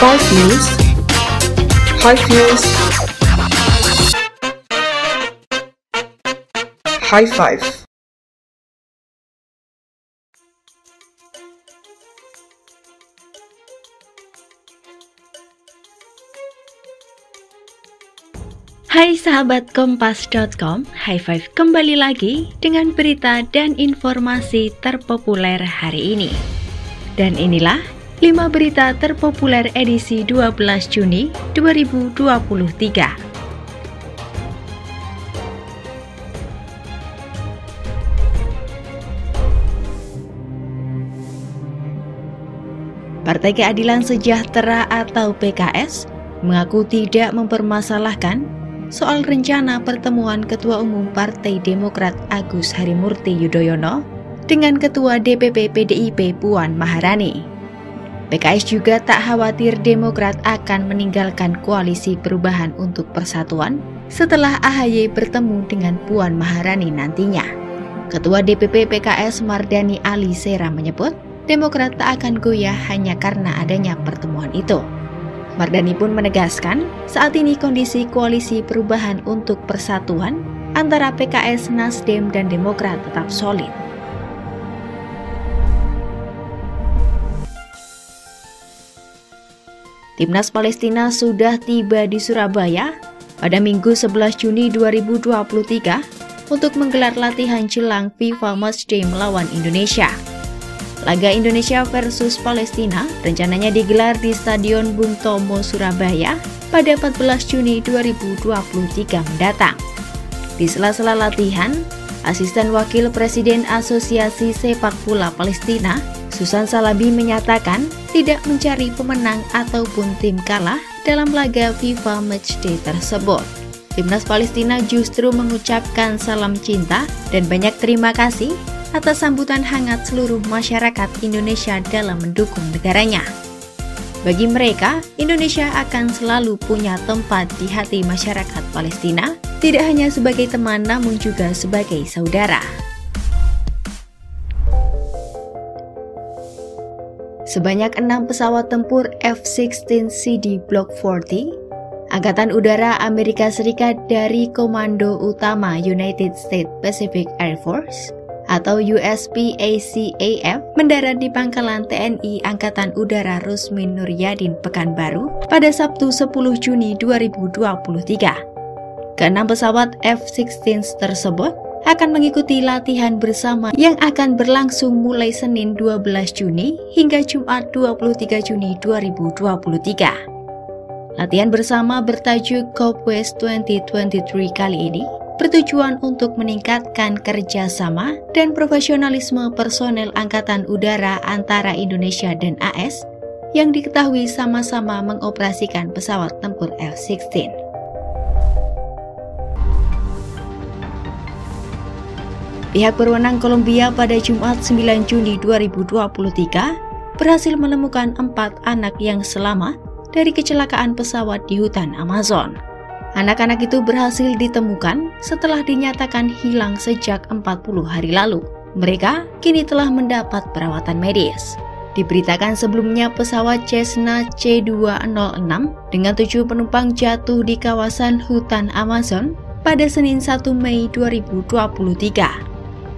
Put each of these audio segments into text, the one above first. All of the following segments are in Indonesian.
Kompas News, High Five. Hai sahabat Kompas.com, High Five kembali lagi dengan berita dan informasi terpopuler hari ini. Dan inilah 5 berita terpopuler edisi 12 Juni 2023. Partai Keadilan Sejahtera atau PKS mengaku tidak mempermasalahkan soal rencana pertemuan Ketua Umum Partai Demokrat Agus Harimurti Yudhoyono dengan Ketua DPP PDI-P Puan Maharani. PKS juga tak khawatir Demokrat akan meninggalkan koalisi perubahan untuk persatuan setelah AHY bertemu dengan Puan Maharani nantinya. Ketua DPP PKS Mardani Ali Sera menyebut Demokrat tak akan goyah hanya karena adanya pertemuan itu. Mardani pun menegaskan saat ini kondisi koalisi perubahan untuk persatuan antara PKS, Nasdem, dan Demokrat tetap solid. Timnas Palestina sudah tiba di Surabaya pada Minggu 11 Juni 2023 untuk menggelar latihan jelang FIFA Matchday melawan Indonesia. Laga Indonesia versus Palestina rencananya digelar di Stadion Bung Tomo, Surabaya pada 14 Juni 2023 mendatang. Di sela-sela latihan, Asisten Wakil Presiden Asosiasi Sepak Bola Palestina, Susan Salabi, menyatakan tidak mencari pemenang ataupun tim kalah dalam laga FIFA Matchday tersebut. Timnas Palestina justru mengucapkan salam cinta dan banyak terima kasih atas sambutan hangat seluruh masyarakat Indonesia dalam mendukung negaranya. Bagi mereka, Indonesia akan selalu punya tempat di hati masyarakat Palestina, tidak hanya sebagai teman namun juga sebagai saudara. Sebanyak 6 pesawat tempur F-16 CD Block 40, Angkatan Udara Amerika Serikat dari Komando Utama United States Pacific Air Force atau USPACAF mendarat di pangkalan TNI Angkatan Udara Rusmin Nuryadin, Pekanbaru pada Sabtu 10 Juni 2023. Keenam pesawat F-16 tersebut akan mengikuti latihan bersama yang akan berlangsung mulai Senin 12 Juni hingga Jumat 23 Juni 2023. Latihan bersama bertajuk Cope West 2023 kali ini bertujuan untuk meningkatkan kerjasama dan profesionalisme personel Angkatan Udara antara Indonesia dan AS yang diketahui sama-sama mengoperasikan pesawat tempur F-16. Pihak berwenang Kolombia pada Jumat 9 Juni 2023 berhasil menemukan 4 anak yang selamat dari kecelakaan pesawat di hutan Amazon. Anak-anak itu berhasil ditemukan setelah dinyatakan hilang sejak 40 hari lalu. Mereka kini telah mendapat perawatan medis. Diberitakan sebelumnya pesawat Cessna C206 dengan 7 penumpang jatuh di kawasan hutan Amazon pada Senin 1 Mei 2023.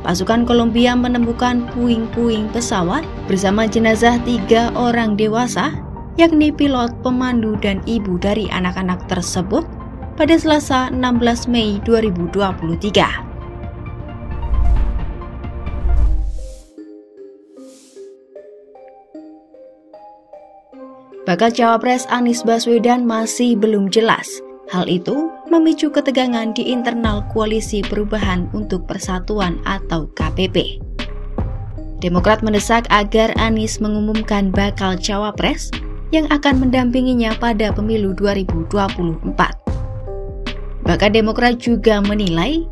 Pasukan Kolombia menemukan puing-puing pesawat bersama jenazah 3 orang dewasa, yakni pilot, pemandu, dan ibu dari anak-anak tersebut pada Selasa 16 Mei 2023. Bakal cawapres Anies Baswedan masih belum jelas. Hal itu memicu ketegangan di internal Koalisi Perubahan untuk Persatuan atau KPP. Demokrat mendesak agar Anies mengumumkan bakal cawapres yang akan mendampinginya pada pemilu 2024. Bahkan Demokrat juga menilai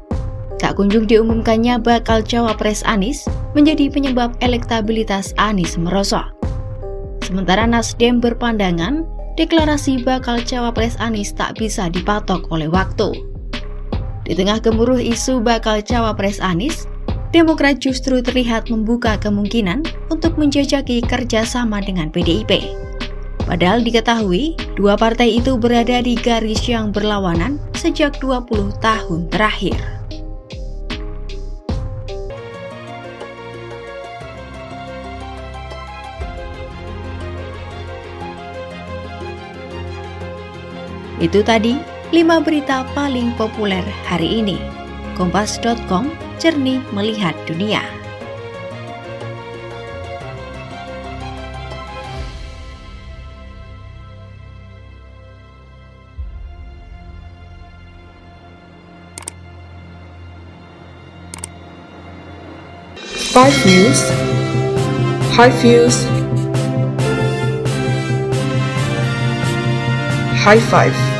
tak kunjung diumumkannya bakal cawapres Anies menjadi penyebab elektabilitas Anies merosot. Sementara Nasdem berpandangan deklarasi bakal cawapres Anies tak bisa dipatok oleh waktu. Di tengah gemuruh isu bakal cawapres Anies, Demokrat justru terlihat membuka kemungkinan untuk menjajaki kerjasama dengan PDIP. Padahal diketahui, dua partai itu berada di garis yang berlawanan sejak 20 tahun terakhir. Itu tadi 5 berita paling populer hari ini. Kompas.com, cernih melihat dunia. Five News, High Views, High Five.